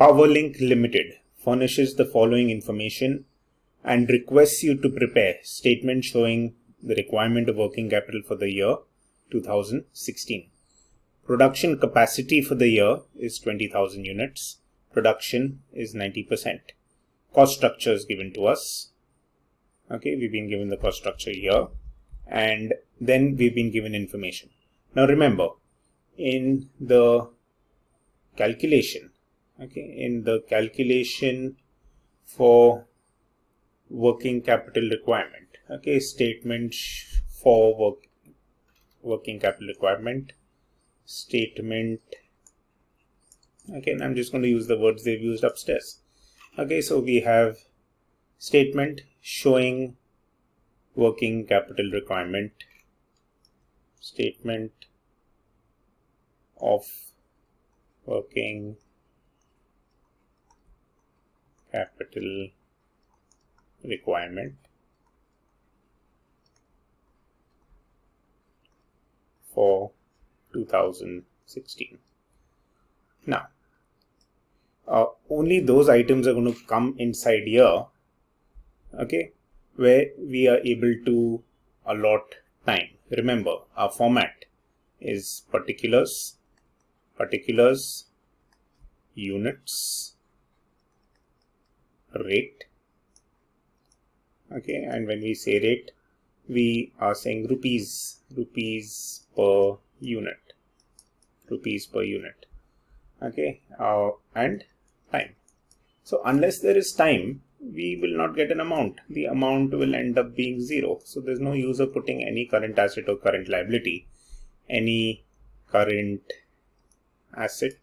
Powerlink Limited furnishes the following information and requests you to prepare statement showing the requirement of working capital for the year 2016. Production capacity for the year is 20,000 units. Production is 90%. Cost structure is given to us. Okay, we've been given the cost structure here, and then we've been given information. Now remember, in the calculation, for working capital requirement, statement, okay, and I'm just going to use the words they've used upstairs. Okay, so we have statement showing working capital requirement, statement of working capital requirement for 2016. Now, only those items are going to come inside here, okay, where we are able to allot time. Remember, our format is particulars, units, rate, okay, and when we say rate, we are saying rupees per unit, okay, and time. So unless there is time, we will not get an amount. The amount will end up being zero. So there's no use of putting any current asset or current liability. Any current asset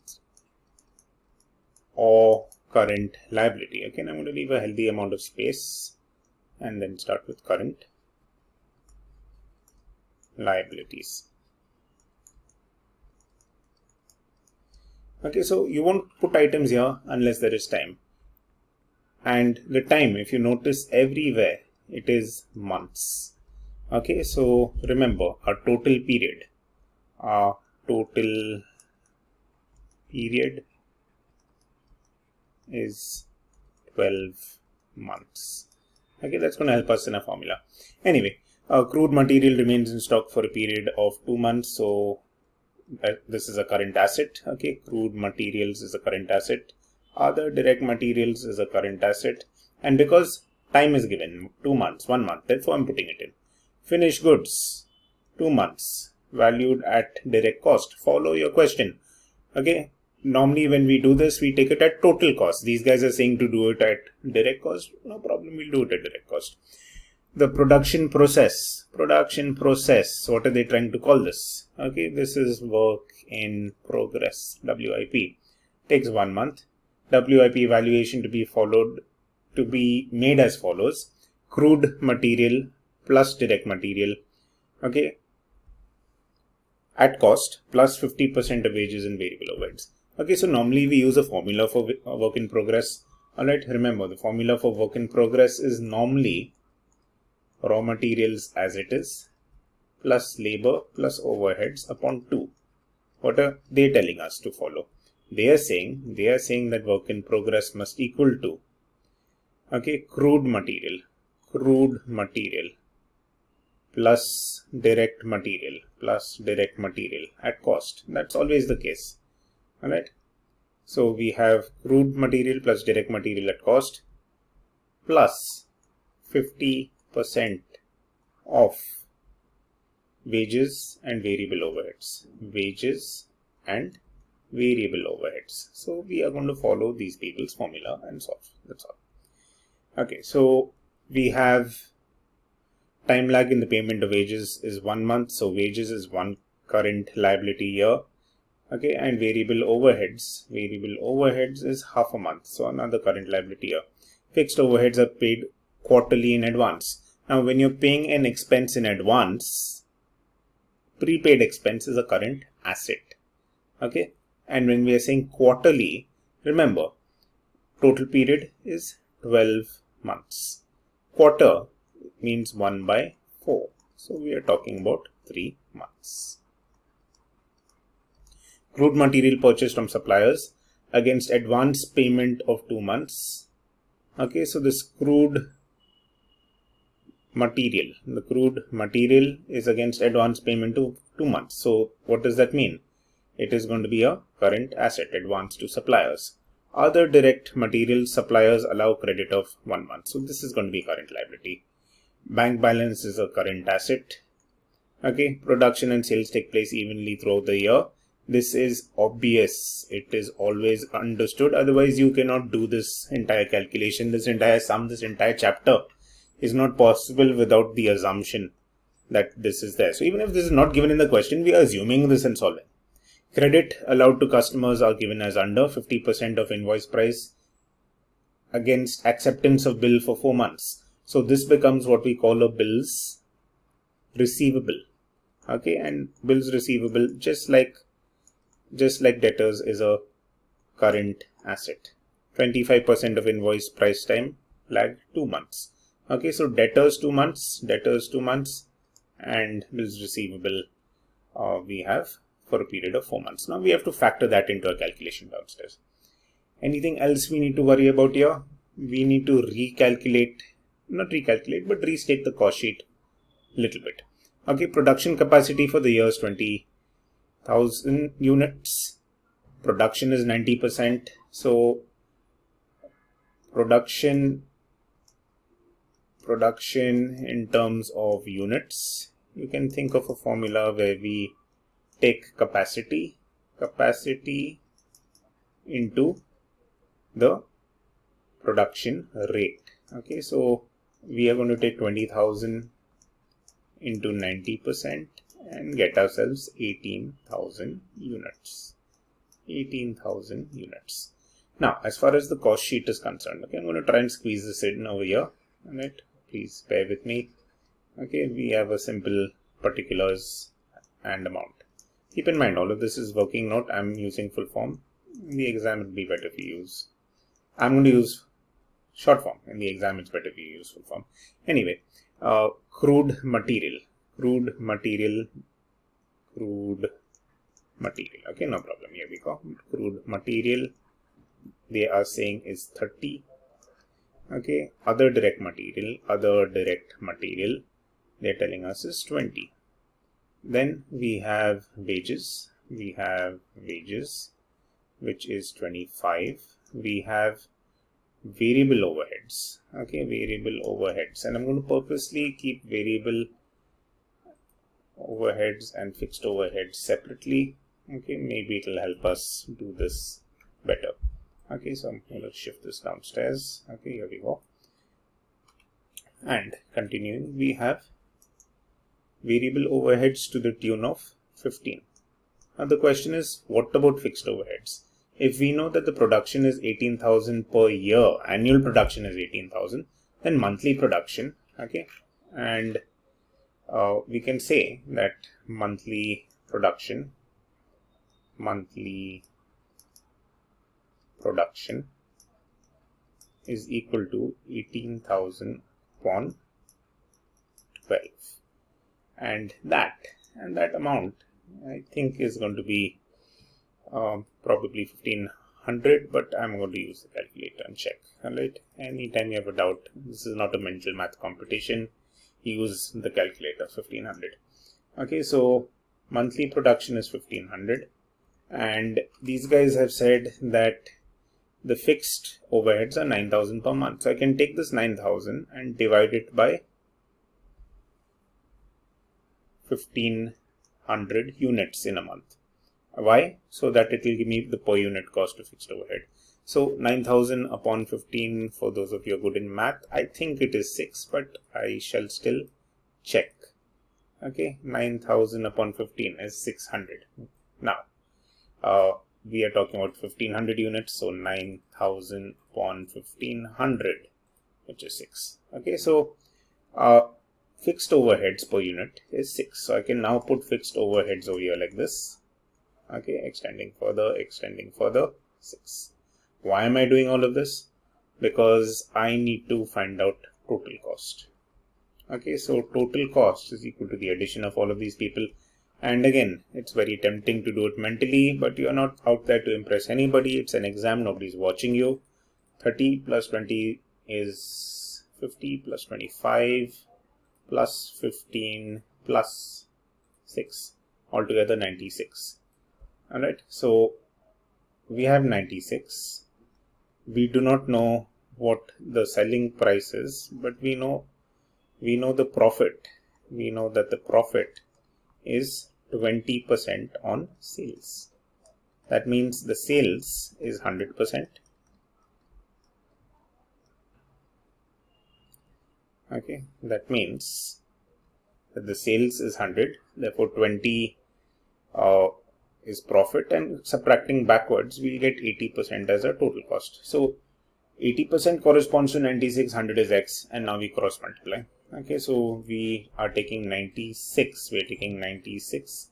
or current liability. Okay, and I'm going to leave a healthy amount of space and then start with current liabilities. Okay, so you won't put items here unless there is time. And the time, if you notice everywhere, it is months. Okay, so remember, our total period is 12 months. Okay, that's going to help us in a formula. Anyway, crude material remains in stock for a period of 2 months. So this is a current asset. Okay, crude materials is a current asset. Other direct materials is a current asset. And because time is given, 2 months, 1 month, therefore I'm putting it in. Finished goods, 2 months, valued at direct cost. Follow your question. Okay, normally when we do this, we take it at total cost. These guys are saying to do it at direct cost. No problem, we'll do it at direct cost. The production process, what are they trying to call this? Okay, this is work in progress, WIP. Takes 1 month. WIP valuation to be made as follows: crude material plus direct material, okay, at cost plus 50% of wages and variable overheads. Okay, so normally we use a formula for work in progress. All right, remember, the formula for work in progress is normally raw materials as it is plus labor plus overheads upon 2. What are they telling us to follow? They are saying that work in progress must equal to, okay, crude material plus direct material at cost. That's always the case. All right, so we have crude material plus direct material at cost plus 50% of wages and variable overheads. So we are going to follow these people's formula and solve. That's all. Okay, so we have time lag in the payment of wages is 1 month. So wages is one current liability year. Okay, and variable overheads is half a month. So another current liability year. Fixed overheads are paid quarterly in advance. Now when you're paying an expense in advance, prepaid expense is a current asset. Okay. And when we are saying quarterly, remember, total period is 12 months. Quarter means 1/4. So we are talking about 3 months. Crude material purchased from suppliers against advance payment of 2 months. Okay, so this crude material is against advance payment of 2 months. So what does that mean? It is going to be a current asset, advance to suppliers. Other direct material suppliers allow credit of 1 month. So this is going to be current liability. Bank balance is a current asset. Okay, production and sales take place evenly throughout the year. This is obvious. It is always understood. Otherwise, you cannot do this entire calculation, this entire sum, this entire chapter is not possible without the assumption that this is there. So even if this is not given in the question, we are assuming this and solving. Credit allowed to customers are given as under 50% of invoice price against acceptance of bill for 4 months. So this becomes what we call a bills receivable. Okay, and bills receivable, just like debtors, is a current asset. 25% of invoice price time lag 2 months. Okay, so debtors 2 months, and bills receivable we have for a period of 4 months. Now we have to factor that into our calculation downstairs. Anything else we need to worry about here? We need to recalculate, not recalculate, but restate the cost sheet a little bit. Okay, production capacity for the year is 20,000 units. Production is 90%. So production in terms of units, you can think of a formula where we take capacity into the production rate. Okay, so we are going to take 20,000 into 90% and get ourselves 18,000 units. 18,000 units. Now, as far as the cost sheet is concerned, okay, I'm going to try and squeeze this in over here. Alright, please bear with me. Okay, we have a simple particulars and amount. Keep in mind, all of this is working note. I'm using full form. In the exam, it would be better if you use. I'm going to use short form. In the exam, it's better if you use full form. Anyway, crude material. Okay, no problem. Here we go. Crude material, they are saying is 30. Okay, other direct material, they're telling us is 20. Then we have wages. We have wages, which is 25. We have variable overheads. Okay, variable overheads, and I'm going to purposely keep variable overheads and fixed overheads separately. Okay, maybe it'll help us do this better. Okay, so I'm going to shift this downstairs. Okay, here we go. And continuing, we have variable overheads to the tune of 15. Now the question is, what about fixed overheads? If we know that the production is 18,000 per year, annual production is 18,000, then monthly production, okay, and we can say that monthly production is equal to 18,000 upon 12, and that amount I think is going to be probably 1500, but I'm going to use the calculator and check. Alright, anytime you have a doubt, this is not a mental math competition, use the calculator. 1500. Okay, so monthly production is 1500, and these guys have said that the fixed overheads are 9,000 per month. So I can take this 9,000 and divide it by 1,500 units in a month. Why? So that it will give me the per unit cost of fixed overhead. So 9,000 upon 15, for those of you who are good in math, I think it is 6, but I shall still check. Okay, 9,000 upon 15 is 600. Now, we are talking about 1500 units, so 9,000 upon 1500, which is 6. Okay, so fixed overheads per unit is 6. So I can now put fixed overheads over here like this. Okay, extending further, 6. Why am I doing all of this? Because I need to find out total cost. Okay, so total cost is equal to the addition of all of these people. And again, it's very tempting to do it mentally, but you're not out there to impress anybody. It's an exam, nobody's watching you. 30 plus 20 is 50 plus 25 plus 15 plus 6, altogether 96. Alright, so we have 96. We do not know what the selling price is, but we know the profit. We know that the profit is 20% on sales. That means the sales is 100%. Okay, that means that the sales is 100, therefore 20 is profit, and subtracting backwards we'll get 80% as a total cost. So 80% corresponds to 96, 100 is x, and now we cross multiply. Okay, so we are taking 96, we are taking 96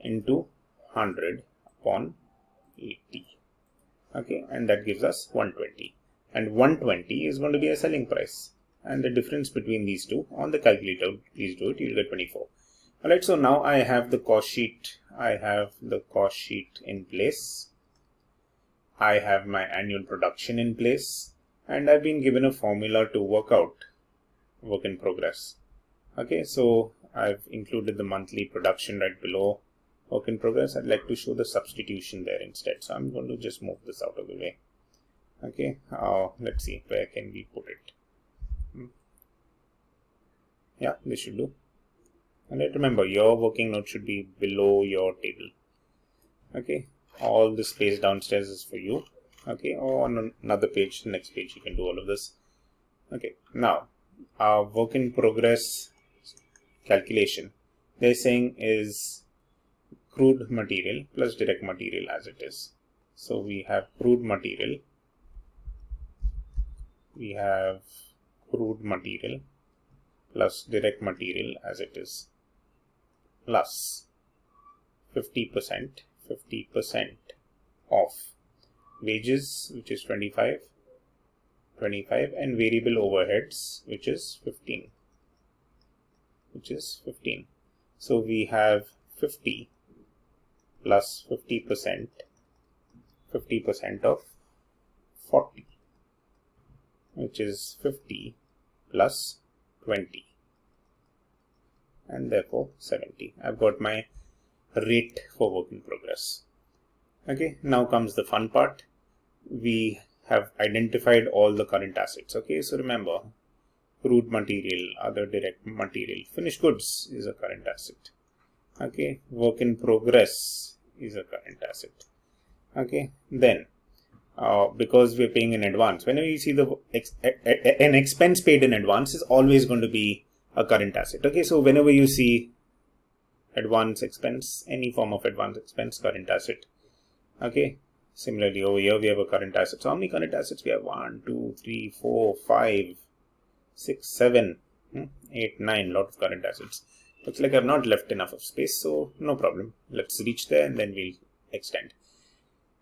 into 100 upon 80. Okay, and that gives us 120, and 120 is going to be a selling price, and the difference between these two on the calculator, please do it, you'll get 24. Alright, so now I have the cost sheet, I have the cost sheet in place, I have my annual production in place, and I've been given a formula to work out work in progress. Okay, so I've included the monthly production right below work in progress. I'd like to show the substitution there instead, so I'm going to just move this out of the way. Okay, let's see, where can we put it? Yeah, this should do. And remember, your working note should be below your table. Okay, all the space downstairs is for you. Okay, or on another page, the next page, you can do all of this. Okay, now our work in progress calculation, they're saying, is crude material plus direct material as it is. So we have crude material, plus direct material as it is, plus 50% of wages, which is 25, and variable overheads, which is 15. So we have 50 plus 50% of 40, which is 50 plus 20, and therefore 70. I've got my rate for work in progress. Okay, now comes the fun part. We have identified all the current assets. Okay, so remember, crude material, other direct material, finished goods is a current asset. Okay, work in progress is a current asset. Okay, then because we're paying in advance, whenever you see the an expense paid in advance is always going to be a current asset. Okay, so whenever you see advance expense, any form of advance expense, current asset. Okay, similarly over here we have a current asset. So how many current assets we have? 1, 2, 3, 4, 5, 6, 7, 8, 9, lot of current assets. Looks like I've not left enough of space, so no problem. Let's reach there and then we'll extend.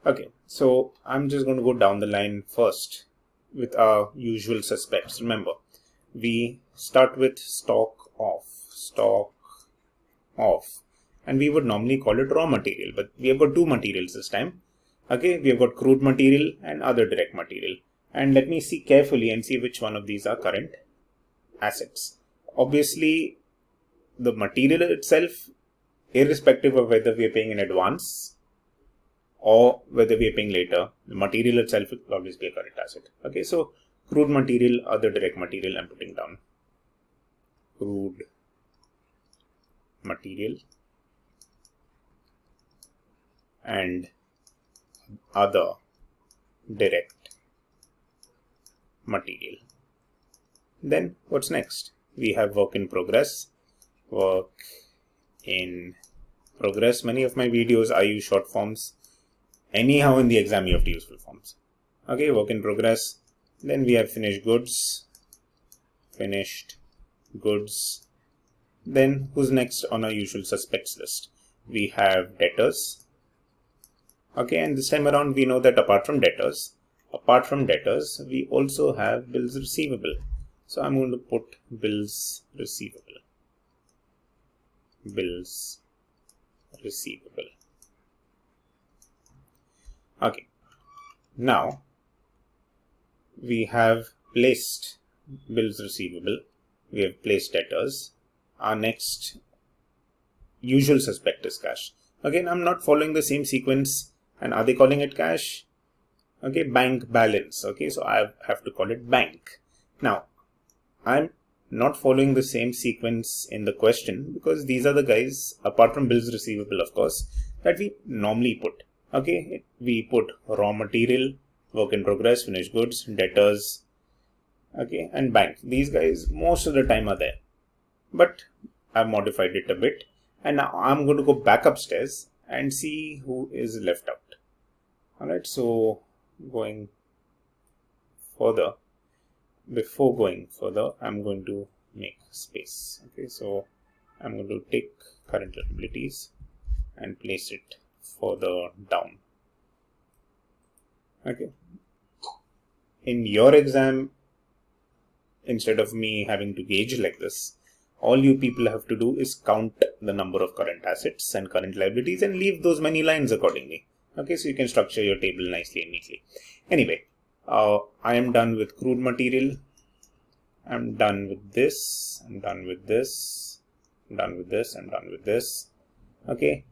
Okay, so I'm just going to go down the line first with our usual suspects. Remember, we start with stock of, and we would normally call it raw material, but we have got two materials this time. Okay, we have got crude material and other direct material. And let me see carefully and see which one of these are current assets. Obviously, the material itself, irrespective of whether we are paying in advance or whether we are paying later, the material itself will always be a current asset. Okay, so crude material, other direct material, I'm putting down. Crude material and other direct material. Then what's next? We have work in progress. Work in progress. Many of my videos I use short forms. Anyhow, in the exam you have to use full forms. Okay, work in progress. Then we have finished goods. Then who's next on our usual suspects list? We have debtors. Okay, and this time around we know that apart from debtors, we also have bills receivable. So I'm going to put bills receivable. receivable. Okay, now we have placed bills receivable, we have placed debtors. Our next usual suspect is cash. Again, I'm not following the same sequence. And are they calling it cash? Okay, bank balance. Okay, so I have to call it bank. Now, I'm not following the same sequence in the question because these are the guys, apart from bills receivable, of course, that we normally put. Okay, we put raw material, work in progress, finished goods, debtors, okay, and bank. These guys most of the time are there, but I've modified it a bit. And now I'm going to go back upstairs and see who is left out. Alright, so going further, before going further, I'm going to make space. Okay, so I'm going to take current liabilities and place it further down. Okay, in your exam, instead of me having to gauge like this, all you people have to do is count the number of current assets and current liabilities and leave those many lines accordingly. Okay, so you can structure your table nicely and neatly. Anyway, I am done with crude material. I'm done with this. I'm done with this. I'm done with this. I'm done with this. Okay,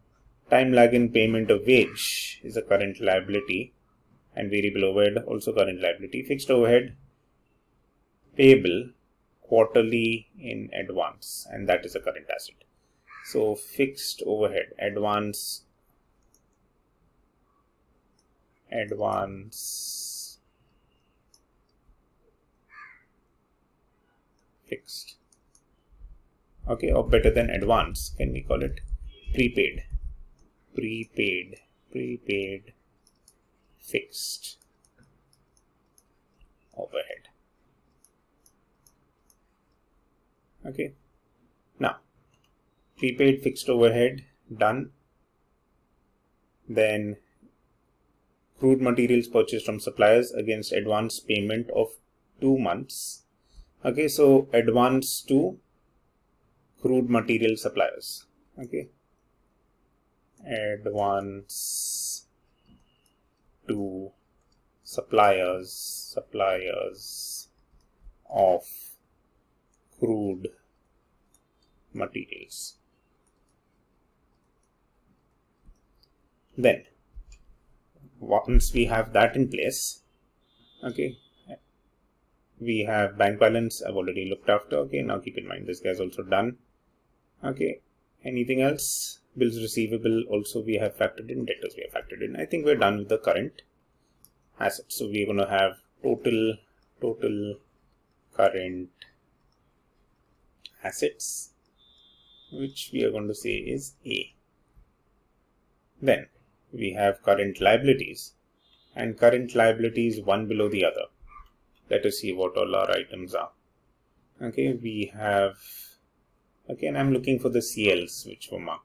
time lag in payment of wage is a current liability, and variable overhead also current liability. Fixed overhead payable quarterly in advance, and that is a current asset. So fixed overhead, advance, fixed, okay, or better than advance, can we call it prepaid, fixed overhead. Okay, now prepaid fixed overhead done, then crude materials purchased from suppliers against advance payment of 2 months. Okay, so advance to crude material suppliers. Okay, advance to suppliers of crude materials. Then once we have that in place, okay, we have bank balance, I've already looked after. Okay, now keep in mind this guy's also done. Okay, anything else? Bills receivable also we have factored in, debtors we have factored in. I think we're done with the current assets. So we're going to have total current assets, which we are going to say is A. Then we have current liabilities, and current liabilities one below the other. Let us see what all our items are. Okay, we have, okay, and I'm looking for the CLs which were marked.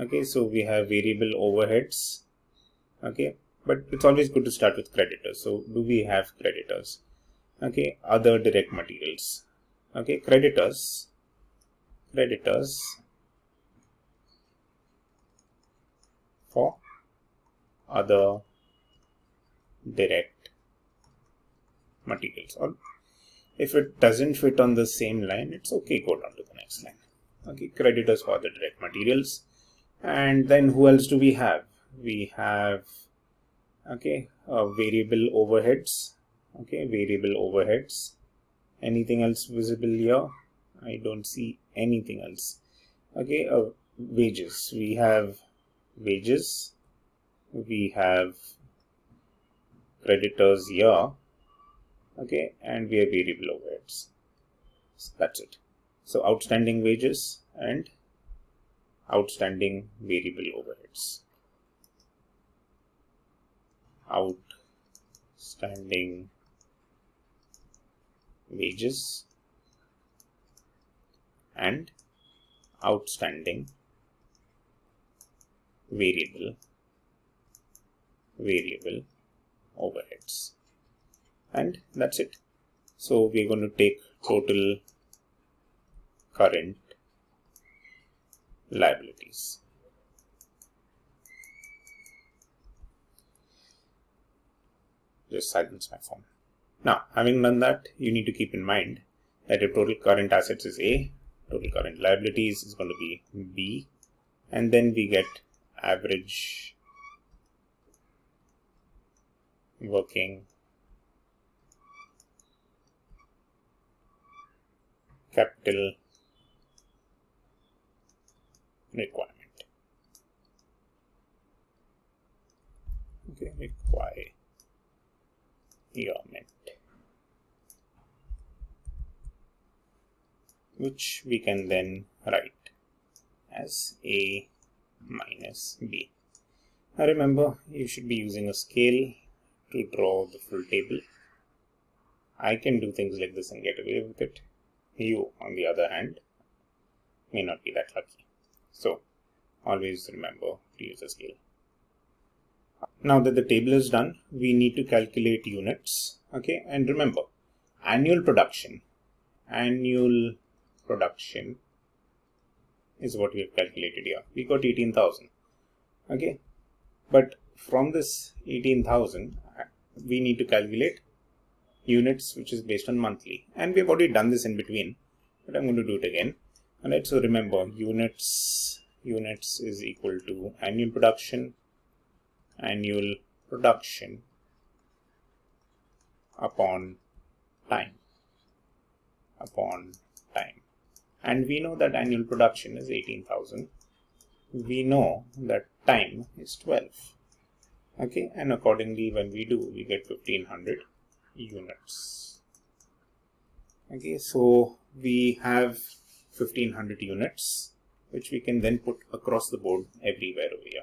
Okay, so we have variable overheads. Okay, but it's always good to start with creditors. So do we have creditors? Okay, other direct materials. Okay, creditors for other direct materials, or if it doesn't fit on the same line, it's okay, go down to the next line. Okay, creditors for other direct materials. And then who else do we have? We have, okay, variable overheads. Okay, variable overheads. Anything else visible here? I don't see anything else. Okay, wages. We have wages. We have creditors here. Okay, and we have variable overheads. So that's it. So outstanding wages and outstanding variable overheads. Outstanding wages and outstanding variable overheads, and that's it. So we're going to take total current liabilities. just silence my form. Now, having done that, you need to keep in mind that your total current assets is A, total current liabilities is going to be B, and then we get average working capital requirement. Okay, requirement, which we can then write as A minus B. Now remember, you should be using a scale to draw the full table. I can do things like this and get away with it. You, on the other hand, may not be that lucky. So always remember to use a scale. Now that the table is done, we need to calculate units. Okay, and remember, annual production is what we have calculated here. We got 18,000. Okay, but from this 18,000, we need to calculate units, which is based on monthly. And we've already done this in between, but I'm going to do it again. All right, so remember, units is equal to annual production upon time, and we know that annual production is 18,000. We know that time is 12. Okay, and accordingly, when we do, we get 1500 units. Okay, so we have 1500 units, which we can then put across the board everywhere over here.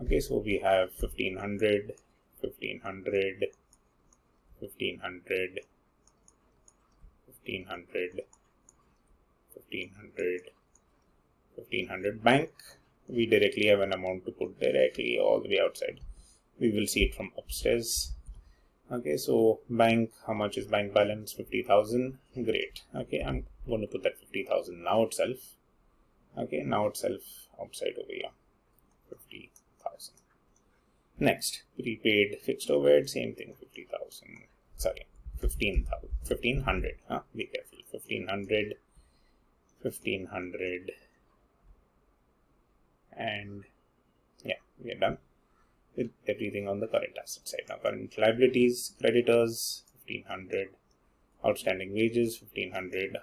Okay, so we have 1500, 1500, 1500, 1500, 1500, 1500. Bank, we directly have an amount to put directly all the way outside. We will see it from upstairs. Okay, so bank, how much is bank balance? 50,000. Great. Okay, I'm going to put that 50,000 now itself. Okay, now itself outside over here. 50,000. Next, prepaid fixed overhead, same thing, 50,000. Sorry, 15,000, 1500. Huh? Be careful. 1500, 1500, and yeah, we are done with everything on the current asset side. Now, current liabilities, creditors, 1500, outstanding wages, 1500,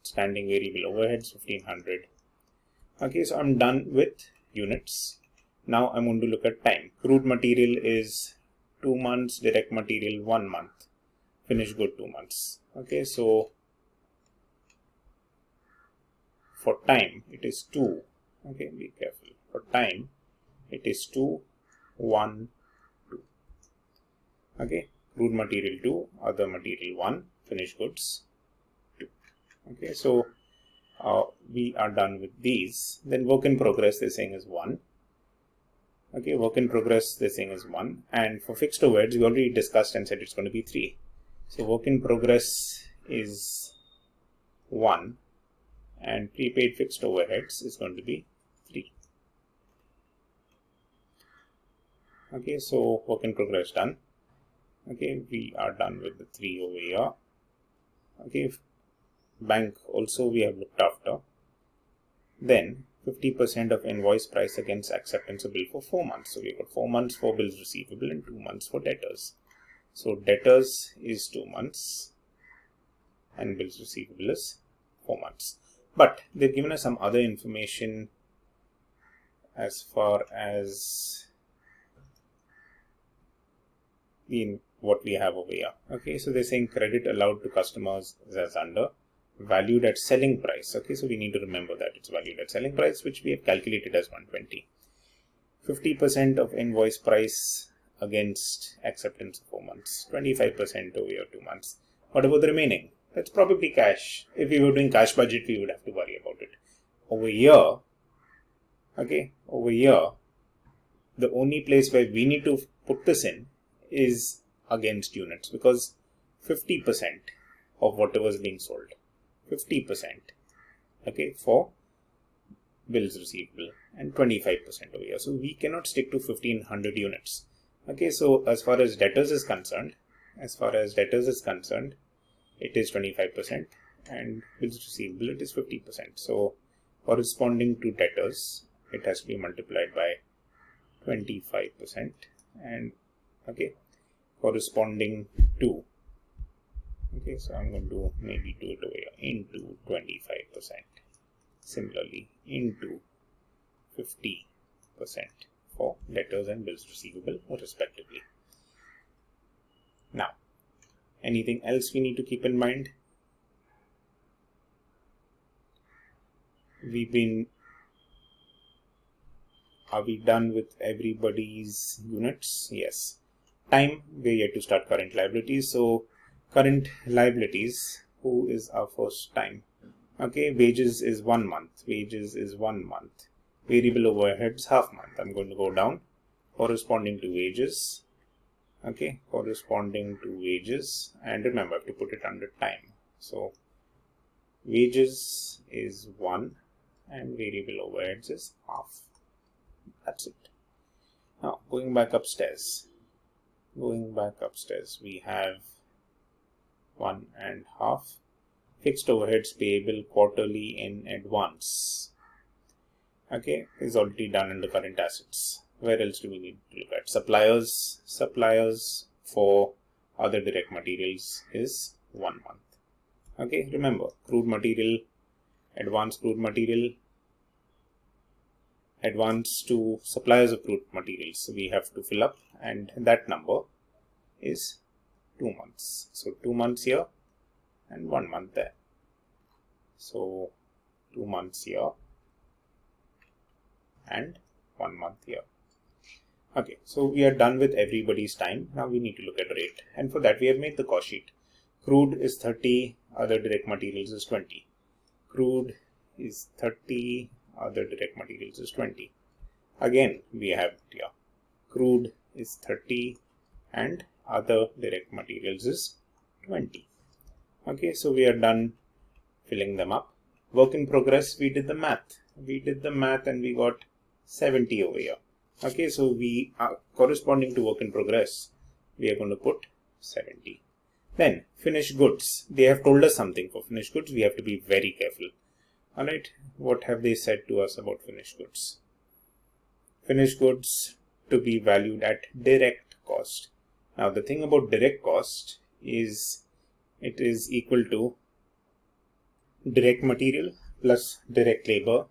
outstanding variable overheads, 1500. Okay, so I'm done with units. Now I'm going to look at time. Crude material is 2 months, direct material 1 month, finished good 2 months. Okay, so for time it is 2. Okay, be careful. For time it is 2, 1, 2. Okay, crude material 2, other material 1, finished goods 2. Okay, so we are done with these. Then work in progress, they're saying is 1. Okay, work in progress, this thing is 1. And for fixed overheads, we already discussed and said it's going to be 3. So work in progress is 1. And prepaid fixed overheads is going to be 3. Okay, so work in progress done. Okay, we are done with the 3 over here. Okay, bank also we have looked after. Then 50% of invoice price against acceptance of bill for 4 months. So we've got 4 months for bills receivable and 2 months for debtors. So debtors is 2 months and bills receivable is 4 months. But they've given us some other information as far as what we have over here. Okay, so they're saying credit allowed to customers is as under valued at selling price. Okay, so we need to remember that it's valued at selling price, which we have calculated as 120. 50% of invoice price against acceptance of 4 months, 25% over your 2 months. What about the remaining? That's probably cash. If we were doing cash budget, we would have to worry about it. Over here, okay, over here, the only place where we need to put this in is against units, because 50% of whatever is being sold. 50%, okay, for bills receivable and 25% over here. So we cannot stick to 1500 units. Okay, so as far as debtors is concerned, it is 25%, and with receivable it is 50%. So corresponding to debtors, it has to be multiplied by 25%, and okay, corresponding to, okay, so I'm going to maybe do it over here, into 25%, similarly into 50% for debtors and bills receivable respectively. Now, anything else we need to keep in mind? Are we done with everybody's units? Yes. Time, we are yet to start current liabilities. So current liabilities, who is our first time? Okay, wages is 1 month. Variable overheads, half month. I'm going to go down. Corresponding to wages. Okay, corresponding to wages. And remember, I have to put it under time. So wages is 1 and variable overheads is half. That's it. Now, going back upstairs, we have 1.5. Fixed overheads payable quarterly in advance. Okay, is already done in the current assets. Where else do we need to look at? Suppliers for other direct materials is 1 month. Okay, remember, crude material, advance crude material, advance to suppliers of crude materials we have to fill up, and that number is 2 months. So 2 months here and 1 month there. So 2 months here and 1 month here. Okay, so we are done with everybody's time. Now we need to look at rate, and for that we have made the cost sheet. Crude is 30, other direct materials is 20. Crude is 30, other direct materials is 20. Again, we have it here. Crude is 30 and other direct materials is 20. Okay, so we are done filling them up. Work in progress, we did the math and we got 70 over here. Okay, so we are corresponding to work in progress, we are going to put 70. Then finished goods, they have told us something for finished goods. We have to be very careful. All right, what have they said to us about finished goods? Finished goods to be valued at direct cost. Now the thing about direct cost is it is equal to direct material plus direct labor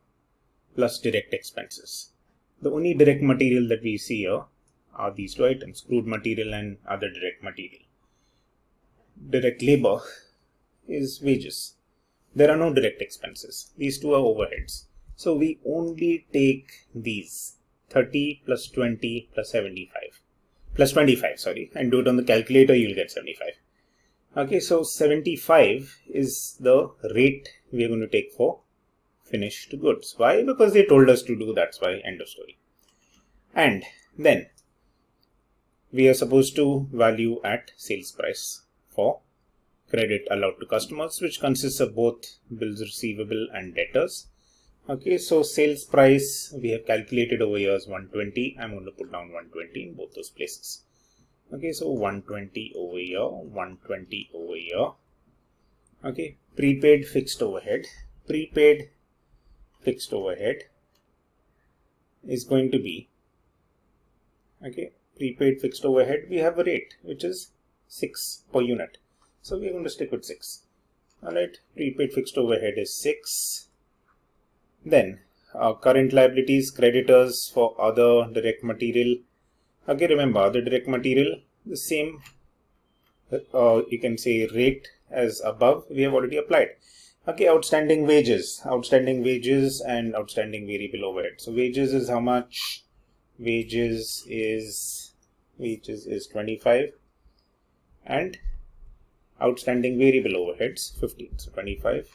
plus direct expenses. The only direct material that we see here are these two items, crude material and other direct material. Direct labor is wages. There are no direct expenses. These two are overheads. So we only take these 30 plus 20 plus 75 plus 25, sorry, and do it on the calculator, you'll get 75. Okay, so 75 is the rate we are going to take for finished goods. Why? Because they told us to do, that's why, end of story. And then we are supposed to value at sales price for credit allowed to customers, which consists of both bills receivable and debtors. Okay, so sales price we have calculated over here is 120. I'm going to put down 120 in both those places. Okay, so 120 over here, 120 over here. Okay, prepaid fixed overhead is going to be, okay, prepaid fixed overhead, we have a rate which is 6 per unit. So we are going to stick with 6. Alright, prepaid fixed overhead is 6. Then our current liabilities, creditors for other direct material. Okay, remember, other direct material, the same, you can say rate as above, we have already applied. Okay, outstanding wages and outstanding variable overhead. So wages is how much? Wages is 25 and outstanding variable overheads 15. So 25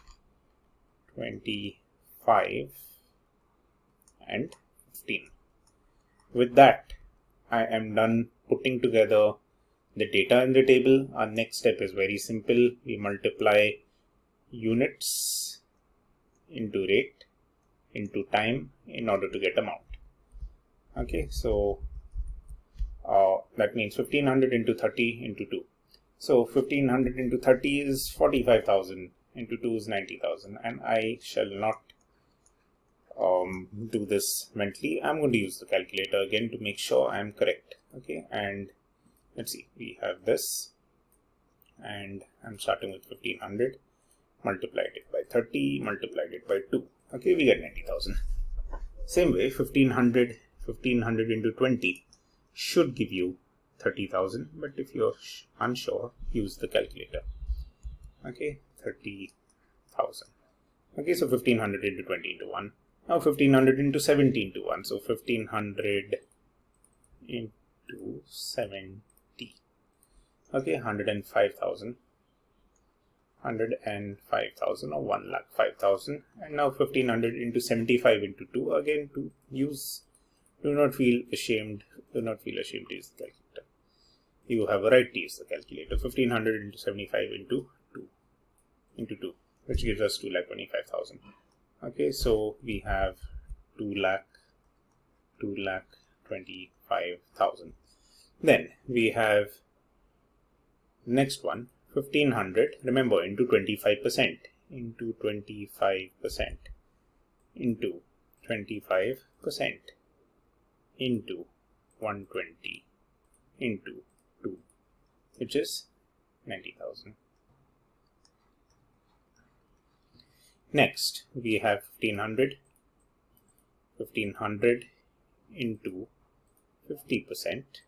and 15. With that, I am done putting together the data in the table. Our next step is very simple. We multiply units into rate into time in order to get amount. Okay, so that means 1500 into 30 into 2. So 1500 into 30 is 45,000, into 2 is 90,000, and I shall not do this mentally. I'm going to use the calculator again to make sure I'm correct. Okay, and let's see, we have this, and I'm starting with 1500, multiplied it by 30, multiplied it by 2. Okay, we get 90,000. Same way, 1500 into 20 should give you 30,000, but if you're unsure, use the calculator. Okay, 30,000. Okay, so 1500 into 20 into 1. Now 1500 into 70 into 1. So 1500 into 70. Okay, 105,000. 105,000 or 1,05,000. And now 1500 into 75 into 2. Again, to use, do not feel ashamed. Do not feel ashamed to use the calculator. You have a right to use the calculator. 1500 into 75 into 2, which gives us 2,25,000. Okay, so we have 2,25,000. Then we have next one, 1500, remember, into 25%, into 25%, into 25%, into 120, into 2, which is 90,000. Next, we have 1500 into 50%,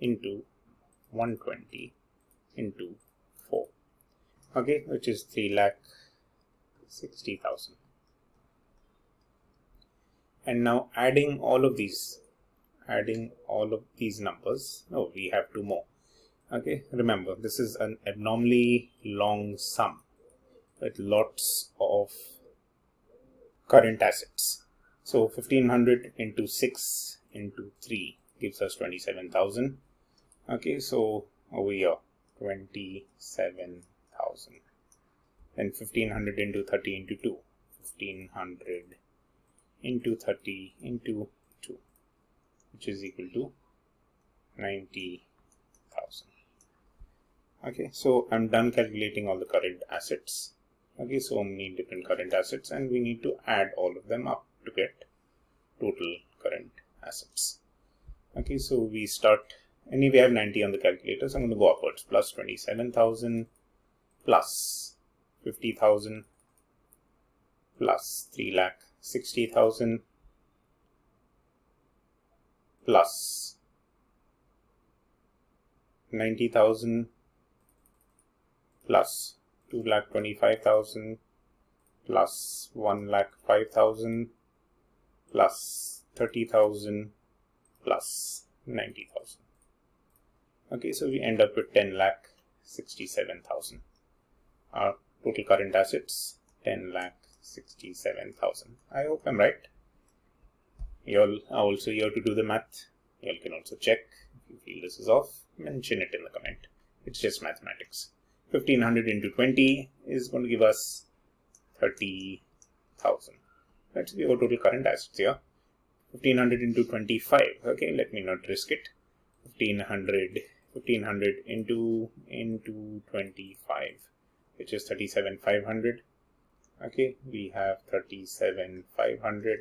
into 120, into 4. Okay, which is 3,60,000. And now adding all of these numbers. Oh, we have two more. Okay, remember, this is an abnormally long sum with lots of current assets. So 1500 into 6 into 3 gives us 27,000. Okay, so over here 27,000. Then 1500 into 30 into 2. 1500 into 30 into 2, which is equal to 90,000. Okay, so I'm done calculating all the current assets. Okay, so many different current assets, and we need to add all of them up to get total current assets. Okay, so we start, anyway I have 90 on the calculator, so I'm going to go upwards, plus 27,000, plus 50,000, plus 3,60,000, plus 90,000, plus 2,25,000, plus 1,05,000, plus 30,000, plus 90,000. Okay, so we end up with 10,67,000. Our total current assets, 10,67,000. I hope I'm right. You all are also here to do the math. You all can also check. If you feel this is off, mention it in the comment. It's just mathematics. 1500 into 20 is going to give us 30,000. Let's give our total current assets here. 1500 into 25. Okay, let me not risk it. 1500 into 25, which is 37,500. Okay, we have 37,500,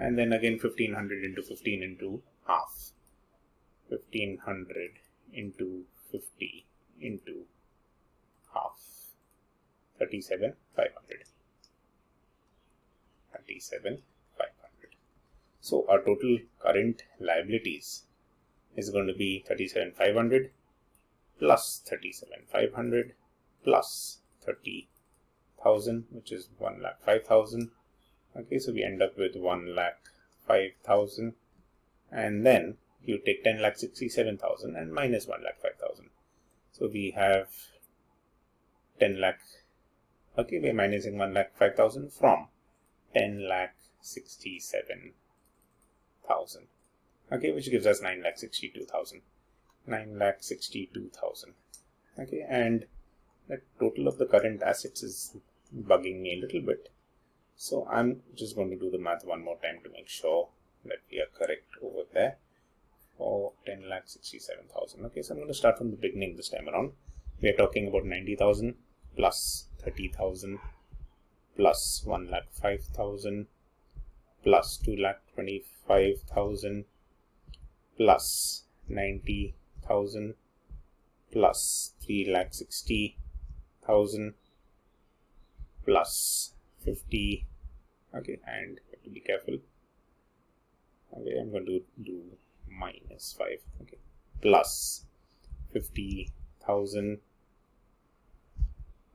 and then again 1500 into 15 into half. 1500 into 50 into half, 37,500. So our total current liabilities is going to be 37,500 plus 37,500 plus 30,000, which is 1,05,000. Okay, so we end up with 1,05,000, and then you take 10,67,000 and minus 1,05,000. So we have 10 lakh. Okay, we're minusing 1,05,000 from 10,67,000. Okay, which gives us 9,62,000. 9,62,000. Okay, and the total of the current assets is bugging me a little bit, so I'm just going to do the math one more time to make sure that we are correct over there. of 10,67,000. Okay, so I'm going to start from the beginning this time around. We are talking about 90,000 plus 30,000 plus 1,05,000 plus 2,25,000 plus 90,000 plus 3,60,000 plus 50. Okay, and you have to be careful. Okay, I'm going to do minus 5. Okay, plus 50,000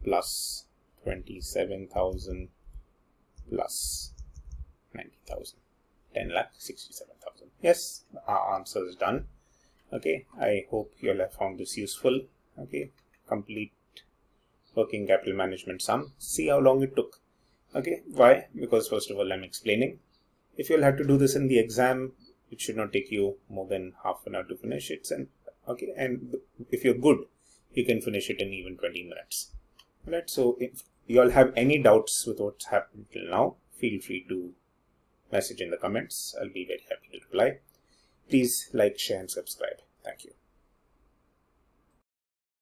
plus 27,000 plus 90,000. 10,67,000. Yes, our answer is done. Okay, I hope you all have found this useful. Okay, complete working capital management sum. See how long it took. Okay, why? Because first of all, I'm explaining. If you'll have to do this in the exam, it should not take you more than half an hour to finish it. And okay, and if you're good, you can finish it in even 20 minutes. Alright, so if you all have any doubts with what's happened till now, feel free to message in the comments. I'll be very happy to reply. Please like, share and subscribe. Thank you.